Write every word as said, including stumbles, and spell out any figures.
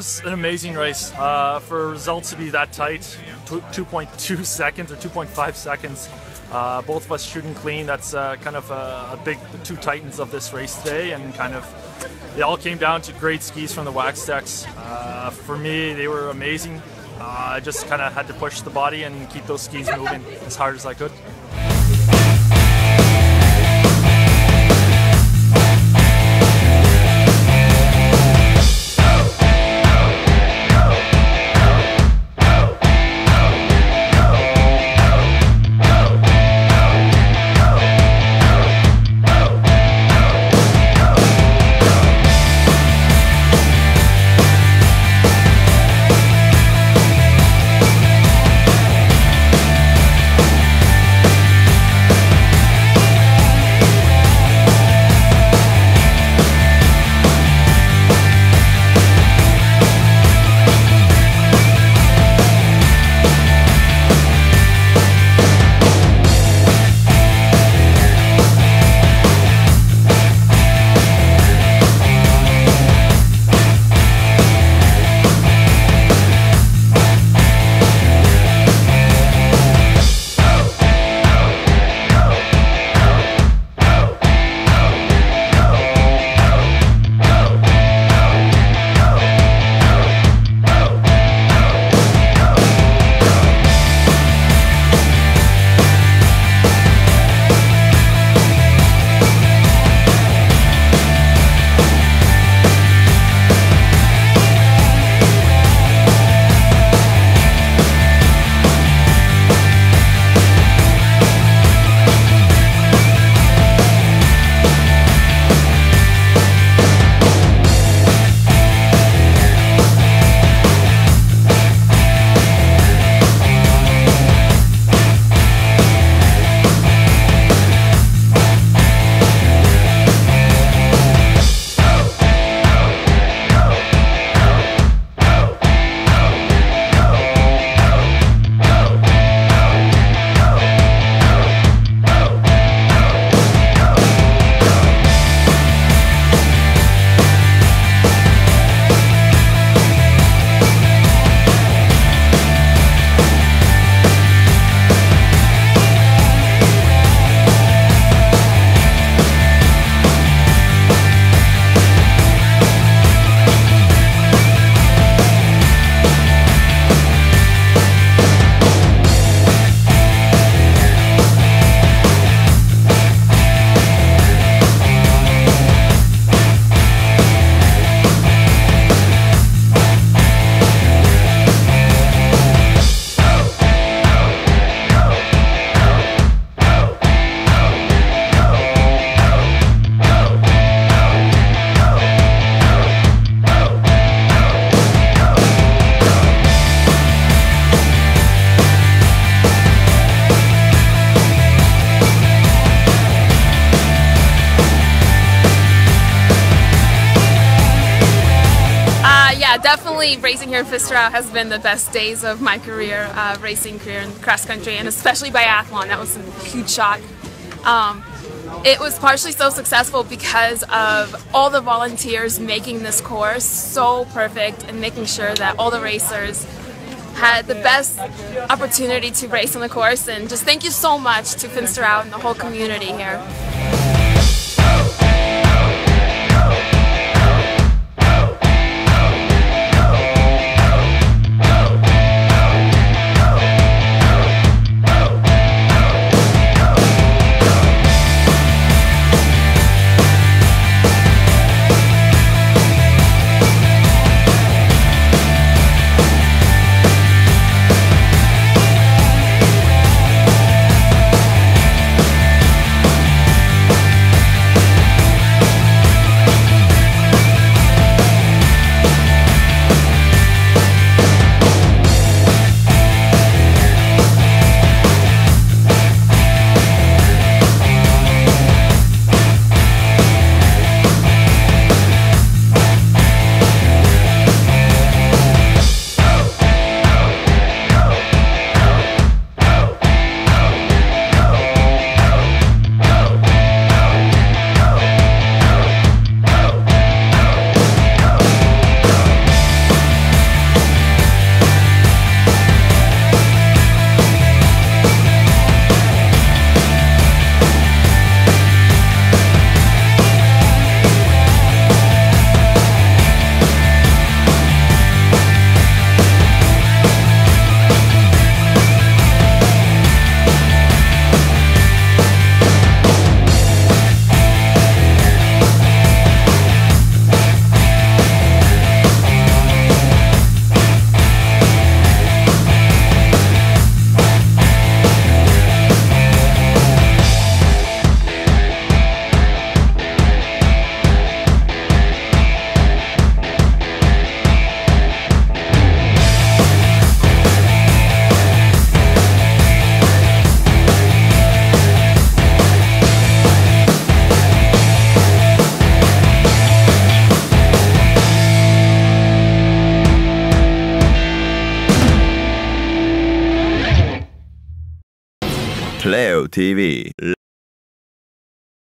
was an amazing race. Uh, for results to be that tight, two point two seconds or two point five seconds, uh, both of us shooting clean. That's uh, kind of a, a big two titans of this race today, and kind of it all came down to great skis from the Wax Techs. Uh, for me, they were amazing. Uh, I just kind of had to push the body and keep those skis moving as hard as I could. Yeah, definitely racing here in Finsterau has been the best days of my career, uh, racing career in cross country, and especially biathlon. That was a huge shock. Um, it was partially so successful because of all the volunteers making this course so perfect and making sure that all the racers had the best opportunity to race on the course. And just thank you so much to Finsterau and the whole community here. T V.